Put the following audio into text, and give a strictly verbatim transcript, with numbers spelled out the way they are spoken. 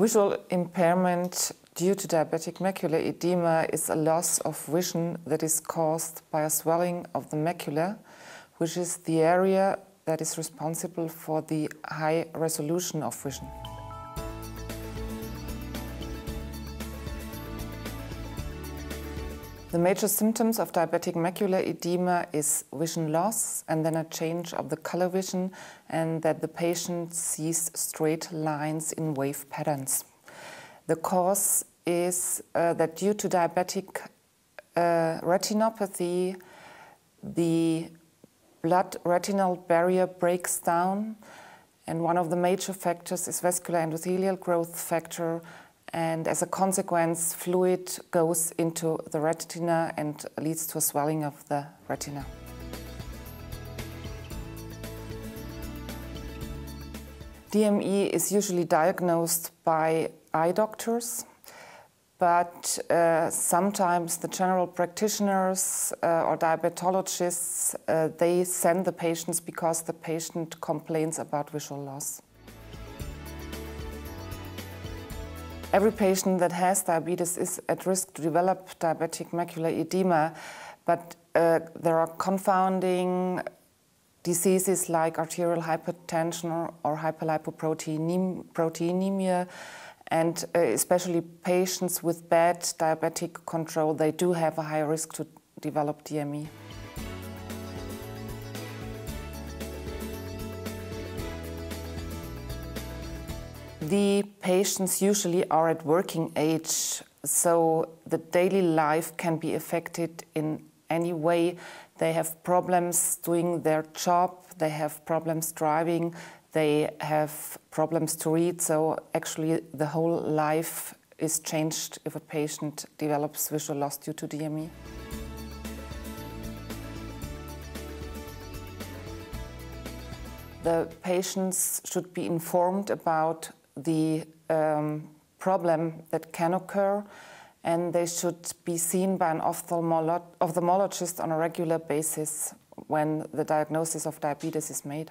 Visual impairment due to diabetic macular edema is a loss of vision that is caused by a swelling of the macula, which is the area that is responsible for the high resolution of vision. The major symptoms of diabetic macular edema is vision loss and then a change of the color vision, and that the patient sees straight lines in wave patterns. The cause is uh, that due to diabetic uh, retinopathy, the blood-retinal barrier breaks down, and one of the major factors is vascular endothelial growth factor, and as a consequence, fluid goes into the retina and leads to a swelling of the retina. D M E is usually diagnosed by eye doctors, but uh, sometimes the general practitioners uh, or diabetologists, uh, they send the patients because the patient complains about visual loss. Every patient that has diabetes is at risk to develop diabetic macular edema, but uh, there are confounding diseases like arterial hypertension or hyperlipoproteinemia, and uh, especially patients with bad diabetic control, they do have a high risk to develop D M E. The patients usually are at working age, so the daily life can be affected in any way. They have problems doing their job, they have problems driving, they have problems to read, so actually the whole life is changed if a patient develops visual loss due to D M E. The patients should be informed about the um, problem that can occur, and they should be seen by an ophthalmologist on a regular basis when the diagnosis of diabetes is made.